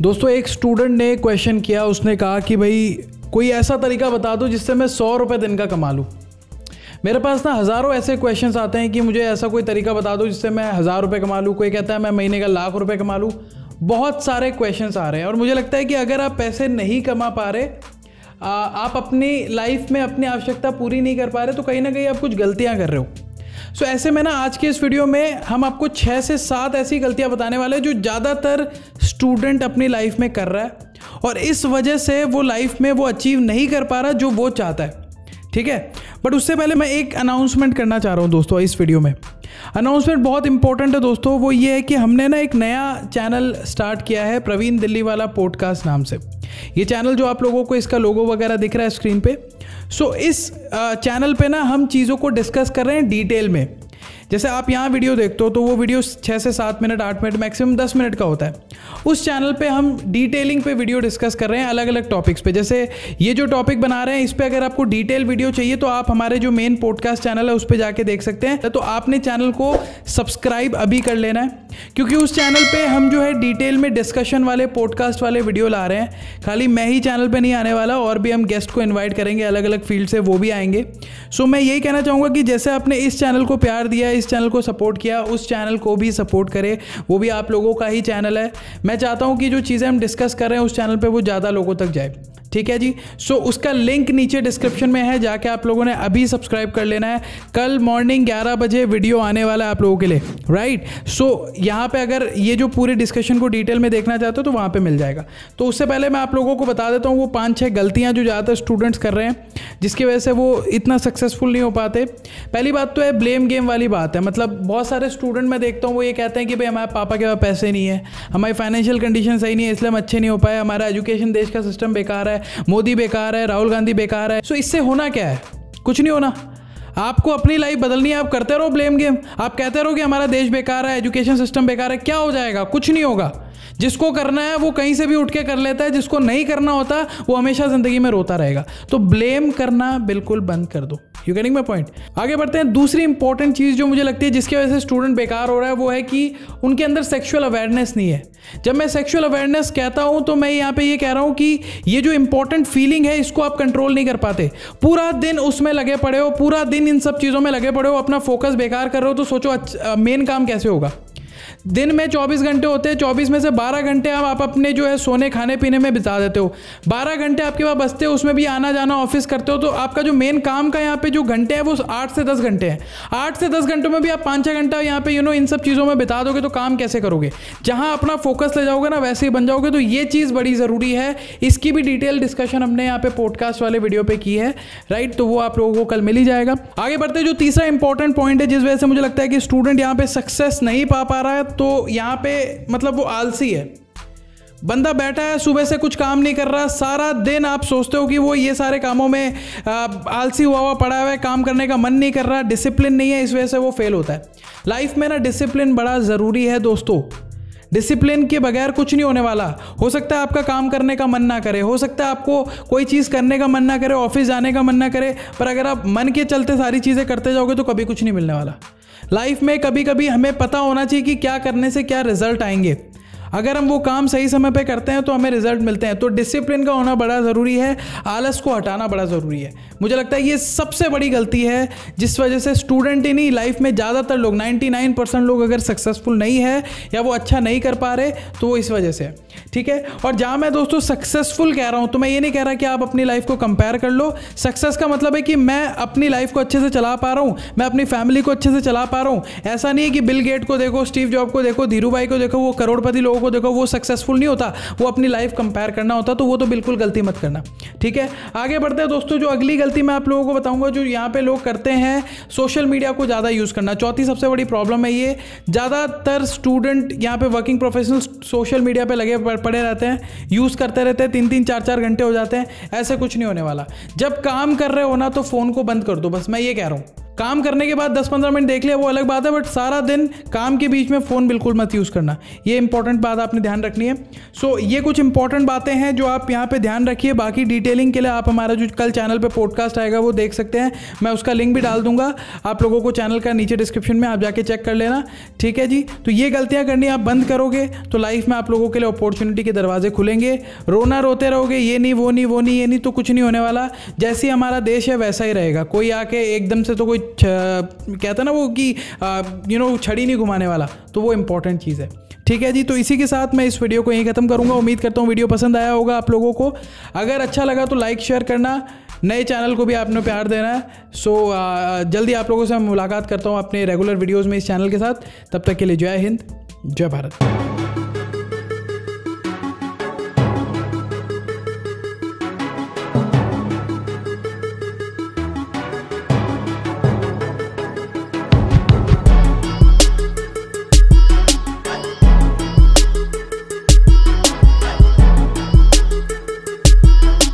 दोस्तों एक स्टूडेंट ने क्वेश्चन किया, उसने कहा कि भाई कोई ऐसा तरीका बता दो जिससे मैं 100 रुपये दिन का कमा लूँ। मेरे पास ना हज़ारों ऐसे क्वेश्चंस आते हैं कि मुझे ऐसा कोई तरीका बता दो जिससे मैं 1000 रुपये कमा लूँ, कोई कहता है मैं महीने का लाख रुपये कमा लूँ। बहुत सारे क्वेश्चंस आ रहे हैं और मुझे लगता है कि अगर आप पैसे नहीं कमा पा रहे, आप अपनी लाइफ में अपनी आवश्यकता पूरी नहीं कर पा रहे, तो कहीं ना कहीं आप कुछ गलतियाँ कर रहे हो। सो ऐसे में ना आज के इस वीडियो में हम आपको 6 से 7 ऐसी गलतियाँ बताने वाले हैं जो ज़्यादातर स्टूडेंट अपनी लाइफ में कर रहा है और इस वजह से वो लाइफ में वो अचीव नहीं कर पा रहा जो वो चाहता है। ठीक है, बट उससे पहले मैं एक अनाउंसमेंट करना चाह रहा हूँ दोस्तों। इस वीडियो में अनाउंसमेंट बहुत इंपॉर्टेंट है दोस्तों। वो ये है कि हमने ना एक नया चैनल स्टार्ट किया है प्रवीण दिल्लीवाला पॉडकास्ट नाम से। ये चैनल जो आप लोगों को इसका लोगो वगैरह दिख रहा है स्क्रीन पे, सो इस चैनल पे ना हम चीज़ों को डिस्कस कर रहे हैं डिटेल में। जैसे आप यहाँ वीडियो देखते हो तो वो वीडियो 6 से 7 मिनट, 8 मिनट, मैक्सिमम 10 मिनट का होता है। उस चैनल पे हम डिटेलिंग पे वीडियो डिस्कस कर रहे हैं अलग अलग टॉपिक्स पे। जैसे ये जो टॉपिक बना रहे हैं इस पे अगर आपको डिटेल वीडियो चाहिए तो आप हमारे जो मेन पॉडकास्ट चैनल है उस पर जाके देख सकते हैं। तो आपने चैनल को सब्सक्राइब अभी कर लेना है क्योंकि उस चैनल पर हम जो है डिटेल में डिस्कशन वाले पॉडकास्ट वाले वीडियो ला रहे हैं। खाली मैं ही चैनल पर नहीं आने वाला, और भी हम गेस्ट को इन्वाइट करेंगे अलग अलग फील्ड से, वो भी आएंगे। सो मैं यही कहना चाहूँगा कि जैसे आपने इस चैनल को प्यार दिया, इस चैनल को सपोर्ट किया, उस चैनल को भी सपोर्ट करें। वो भी आप लोगों का ही चैनल है। मैं चाहता हूं कि जो चीज़ें हम डिस्कस कर रहे हैं उस चैनल पे वो ज़्यादा लोगों तक जाए। ठीक है जी, सो उसका लिंक नीचे डिस्क्रिप्शन में है, जाके आप लोगों ने अभी सब्सक्राइब कर लेना है। कल मॉर्निंग 11 बजे वीडियो आने वाला है आप लोगों के लिए, राइट। सो यहाँ पे अगर ये जो पूरे डिस्कशन को डिटेल में देखना चाहते हो तो वहाँ पे मिल जाएगा। तो उससे पहले मैं आप लोगों को बता देता हूँ वो 5-6 गलतियाँ जो ज़्यादातर स्टूडेंट्स कर रहे हैं जिसकी वजह से वो इतना सक्सेसफुल नहीं हो पाते। पहली बात तो है ब्लेम गेम वाली बात है। मतलब बहुत सारे स्टूडेंट मैं देखता हूँ वो ये कहते हैं कि भाई हमारे पापा के पास पैसे नहीं है, हमारी फाइनेंशियल कंडीशन सही नहीं है, इसलिए हम अच्छे नहीं हो पाए, हमारा एजुकेशन देश का सिस्टम बेकार है, मोदी बेकार है, राहुल गांधी बेकार है। सो इससे होना क्या है? कुछ नहीं होना। आपको अपनी लाइफ बदलनी है। आप करते रहो ब्लेम गेम, आप कहते रहो कि हमारा देश बेकार है, एजुकेशन सिस्टम बेकार है। क्या हो जाएगा? कुछ नहीं होगा। जिसको करना है वो कहीं से भी उठ के कर लेता है, जिसको नहीं करना होता वो हमेशा जिंदगी में रोता रहेगा। तो ब्लेम करना बिल्कुल बंद कर दो। You getting my point? आगे बढ़ते हैं। दूसरी इंपॉर्टेंट चीज़ जो मुझे लगती है जिसकी वजह से स्टूडेंट बेकार हो रहा है वो है कि उनके अंदर सेक्शुअल अवेयरनेस नहीं है। जब मैं सेक्शुअल अवेयरनेस कहता हूँ तो मैं यहाँ पे ये कह रहा हूँ कि ये जो इंपॉर्टेंट फीलिंग है इसको आप कंट्रोल नहीं कर पाते। पूरा दिन उसमें लगे पड़े हो, पूरा दिन इन सब चीज़ों में लगे पड़े हो, अपना फोकस बेकार कर रहे हो, तो सोचो मेन काम कैसे होगा। दिन में 24 घंटे होते हैं, 24 में से 12 घंटे आप अपने जो है सोने खाने पीने में बिता देते हो। 12 घंटे आपके पास बचते हो, उसमें भी आना जाना ऑफिस करते हो। तो आपका जो मेन काम का यहाँ पे जो घंटे हैं वो 8 से 10 घंटे हैं। 8 से 10 घंटों में भी आप 5-6 घंटा यहाँ पे इन सब चीज़ों में बिता दोगे तो काम कैसे करोगे? जहाँ अपना फोकस ले जाओगे ना वैसे ही बन जाओगे। तो ये चीज़ बड़ी ज़रूरी है। इसकी भी डिटेल डिस्कशन हमने यहाँ पे पॉडकास्ट वाले वीडियो पर की है, राइट। तो वो आप लोगों को कल मिल ही जाएगा। आगे बढ़ते जो तीसरा इंपॉर्टेंट पॉइंट है जिस वजह से मुझे लगता है कि स्टूडेंट यहाँ पे सक्सेस नहीं पा रहा है, तो यहां पे मतलब वो आलसी है। बंदा बैठा है, सुबह से कुछ काम नहीं कर रहा, सारा दिन आप सोचते हो कि वो ये सारे कामों में आलसी हुआ पड़ा हुआ है, काम करने का मन नहीं कर रहा, डिसिप्लिन नहीं है, इस वजह से वो फेल होता है। लाइफ में ना डिसिप्लिन बड़ा ज़रूरी है दोस्तों। डिसिप्लिन के बगैर कुछ नहीं होने वाला। हो सकता है आपका काम करने का मन ना करे, हो सकता है आपको कोई चीज़ करने का मन ना करे, ऑफिस जाने का मन ना करे, पर अगर आप मन के चलते सारी चीज़ें करते जाओगे तो कभी कुछ नहीं मिलने वाला। लाइफ में कभी कभी हमें पता होना चाहिए कि क्या करने से क्या रिजल्ट आएंगे। अगर हम वो काम सही समय पे करते हैं तो हमें रिजल्ट मिलते हैं। तो डिसिप्लिन का होना बड़ा ज़रूरी है, आलस को हटाना बड़ा ज़रूरी है। मुझे लगता है ये सबसे बड़ी गलती है जिस वजह से स्टूडेंट ही नहीं, लाइफ में ज़्यादातर लोग 99% लोग अगर सक्सेसफुल नहीं है या वो अच्छा नहीं कर पा रहे तो वो इस वजह से है। ठीक है, और जहाँ मैं दोस्तों सक्सेसफुल कह रहा हूँ तो मैं ये नहीं कह रहा कि आप अपनी लाइफ को कंपेयर कर लो। सक्सेस का मतलब है कि मैं अपनी लाइफ को अच्छे से चला पा रहा हूँ, मैं अपनी फैमिली को अच्छे से चला पा रहा हूँ। ऐसा नहीं है कि बिल गेट को देखो, स्टीव जॉब को देखो, धीरू भाई को देखो, वो करोड़पति लोगों को देखो, वो सक्सेसफुल नहीं होता, वो अपनी लाइफ कंपेयर करना होता। तो वो तो बिल्कुल गलती मत करना। ठीक है, आगे बढ़ते हैं दोस्तों। जो अगली गलती मैं आप लोगों को बताऊंगा जो यहाँ पे लोग करते हैं, सोशल मीडिया को ज़्यादा यूज़ करना। चौथी सबसे बड़ी प्रॉब्लम है ये। ज़्यादातर स्टूडेंट यहाँ पे वर्किंग प्रोफेशनल सोशल मीडिया पे लगे पड़े रहते हैं, यूज़ करते रहते हैं, 3-3, 4-4 घंटे हो जाते हैं। ऐसे कुछ नहीं होने वाला। जब काम कर रहे हो ना तो फ़ोन को बंद कर दो, बस मैं ये कह रहा हूँ। काम करने के बाद 10-15 मिनट देख लिया वो अलग बात है, बट सारा दिन काम के बीच में फ़ोन बिल्कुल मत यूज़ करना, ये इंपॉर्टेंट बात आपने ध्यान रखनी है। सो ये कुछ इंपॉर्टेंट बातें हैं जो आप यहाँ पे ध्यान रखिए। बाकी डिटेलिंग के लिए आप हमारा जो कल चैनल पे पॉडकास्ट आएगा वो देख सकते हैं, मैं उसका लिंक भी डाल दूंगा आप लोगों को चैनल का नीचे डिस्क्रिप्शन में, आप जाके चेक कर लेना, ठीक है जी। तो ये गलतियाँ करनी आप बंद करोगे तो लाइफ में आप लोगों के लिए अपॉर्चुनिटी के दरवाजे खुलेंगे। रोना रोते रहोगे ये नहीं वो नहीं वो नहीं ये नहीं तो कुछ नहीं होने वाला, जैसे हमारा देश है वैसा ही रहेगा। कोई आके एकदम से तो कोई कहता ना वो कि छड़ी नहीं घुमाने वाला, तो वो इंपॉर्टेंट चीज़ है, ठीक है जी। तो इसी के साथ मैं इस वीडियो को यहीं ख़त्म करूंगा। उम्मीद करता हूँ वीडियो पसंद आया होगा आप लोगों को, अगर अच्छा लगा तो लाइक शेयर करना, नए चैनल को भी आपने प्यार देना है। सो जल्दी आप लोगों से मैं मुलाकात करता हूँ अपने रेगुलर वीडियोज़ में इस चैनल के साथ, तब तक के लिए जय हिंद जय भारत।